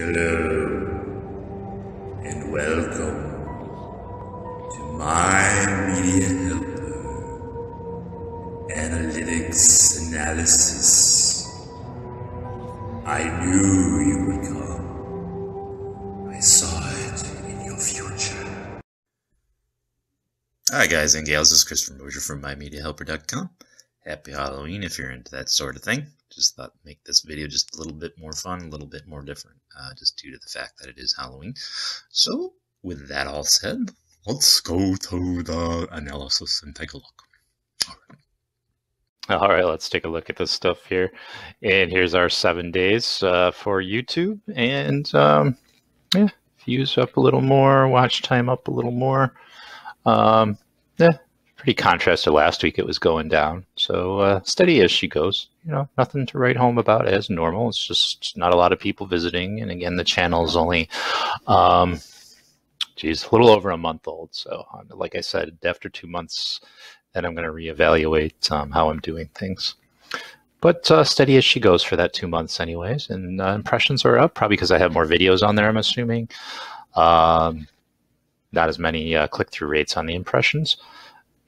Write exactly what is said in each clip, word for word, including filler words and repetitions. Hello and welcome to MyMediaHelper Analytics Analysis. I knew you would come. I saw it in your future. Hi guys and gals, this is Christopher Mozier from My Media Helper dot com. Happy Halloween if you're into that sort of thing. Just thought I'd make this video just a little bit more fun, a little bit more different, uh, just due to the fact that it is Halloween. So, with that all said, let's go to the analysis and take a look. All right, all right let's take a look at this stuff here. And here's our seven days uh, for YouTube. And um, yeah, views up a little more, watch time up a little more. Um, yeah. Pretty contrast to last week, it was going down. So uh, steady as she goes, you know, nothing to write home about as normal. It's just not a lot of people visiting. And again, the channel is only, um, geez, a little over a month old. So um, like I said, after two months, then I'm going to reevaluate um, how I'm doing things. But uh, steady as she goes for that two months anyways. And uh, impressions are up, probably because I have more videos on there, I'm assuming. Um, not as many uh, click-through rates on the impressions.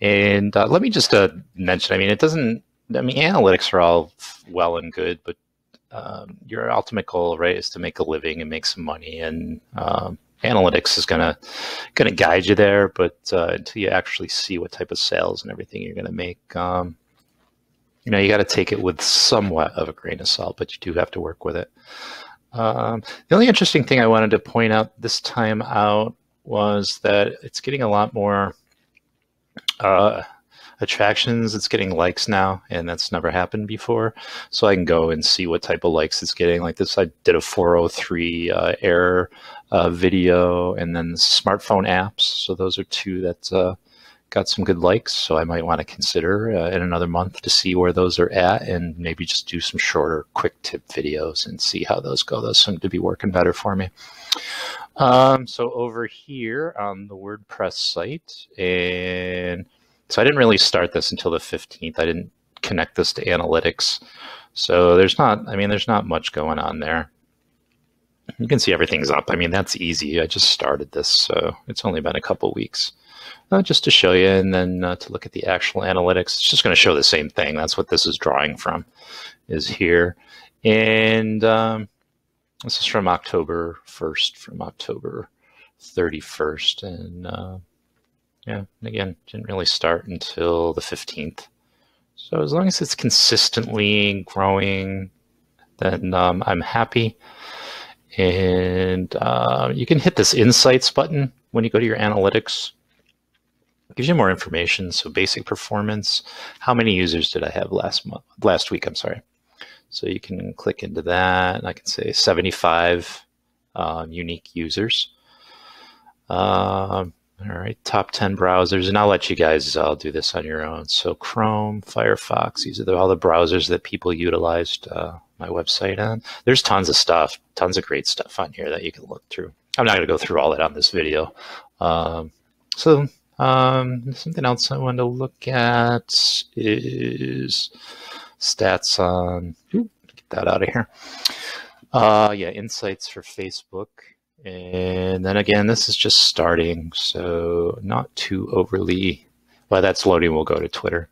And uh, let me just uh, mention, I mean, it doesn't, I mean, analytics are all well and good, but um, your ultimate goal, right, is to make a living and make some money. And um, analytics is going to gonna guide you there, but uh, until you actually see what type of sales and everything you're going to make, um, you know, you got to take it with somewhat of a grain of salt, but you do have to work with it. Um, the only interesting thing I wanted to point out this time out was that it's getting a lot more uh attractions. It's getting likes now, and that's never happened before, so I can go and see what type of likes it's getting. Like this, I did a four oh three uh, error uh, video, and then smartphone apps, so those are two that uh, got some good likes, so I might want to consider uh, in another month to see where those are at, and maybe just do some shorter quick tip videos and see how those go. Those seem to be working better for me. Um, so over here on the WordPress site, and so I didn't really start this until the fifteenth. I didn't connect this to analytics. So there's not, I mean, there's not much going on there. You can see everything's up. I mean, that's easy. I just started this, so it's only been a couple weeks. Uh, just to show you, and then uh, to look at the actual analytics, it's just going to show the same thing. That's what this is drawing from, is here. And um, this is from October first, from October thirty-first. And uh, yeah, and again, didn't really start until the fifteenth. So as long as it's consistently growing, then um, I'm happy. And uh, you can hit this Insights button when you go to your analytics. It gives you more information. So basic performance, how many users did I have last month, last week, I'm sorry. So you can click into that, and I can say seventy-five um, unique users. Uh, all right, top ten browsers, and I'll let you guys all do this on your own. So Chrome, Firefox, these are the, all the browsers that people utilized uh, my website on. There's tons of stuff, tons of great stuff on here that you can look through. I'm not gonna go through all that on this video. Um, so um, something else I wanted to look at is stats on, ooh, get that out of here. Uh, yeah, insights for Facebook. And then again, this is just starting, so not too overly, well, that's loading, we'll go to Twitter.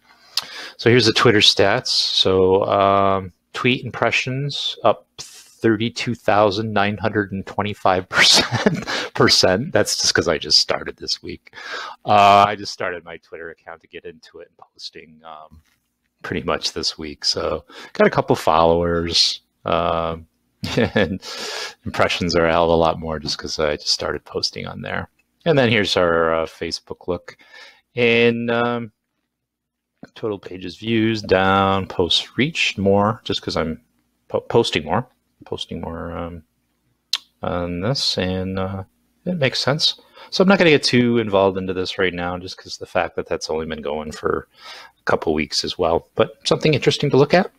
So here's the Twitter stats. So um, tweet impressions up thirty-two thousand nine hundred twenty-five percent. That's just because I just started this week. Uh, I just started my Twitter account to get into it and posting um, pretty much this week. So got a couple followers, um, and impressions are a hell of a lot more just because I just started posting on there. And then here's our uh, Facebook look, and um, total pages views down, posts reached more just because I'm po posting more, posting more um, on this, and uh, it makes sense. So I'm not going to get too involved into this right now just because the fact that that's only been going for a couple weeks as well, but something interesting to look at.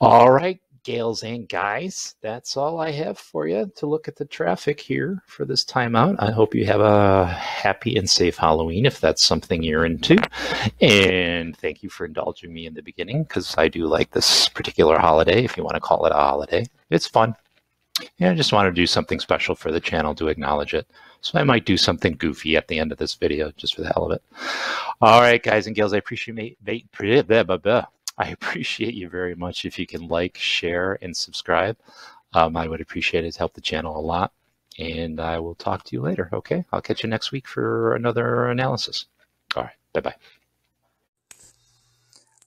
All right, gals and guys, that's all I have for you to look at the traffic here for this time out. I hope you have a happy and safe Halloween if that's something you're into. And thank you for indulging me in the beginning because I do like this particular holiday, if you want to call it a holiday. It's fun. yeah, I just want to do something special for the channel to acknowledge it. So I might do something goofy at the end of this video, just for the hell of it. All right, guys and gals, I appreciate I appreciate you very much. If you can like, share, and subscribe, um, I would appreciate it. It's helped the channel a lot. And I will talk to you later, okay? I'll catch you next week for another analysis. All right, bye-bye.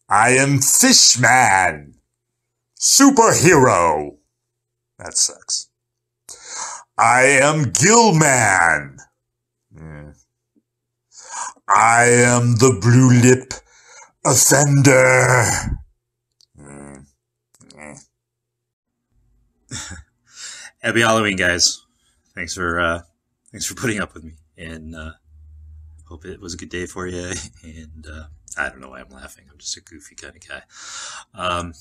I am Fishman, superhero. That sucks. I am Gillman. Yeah. I am the blue lip offender. Mm. Yeah. Happy Halloween, guys. Thanks for uh, thanks for putting up with me, and uh, hope it was a good day for you. And uh, I don't know why I'm laughing. I'm just a goofy kind of guy. Um,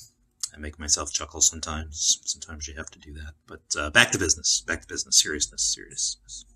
I make myself chuckle sometimes. Sometimes you have to do that. But uh, back to business. Back to business. Seriousness. Seriousness.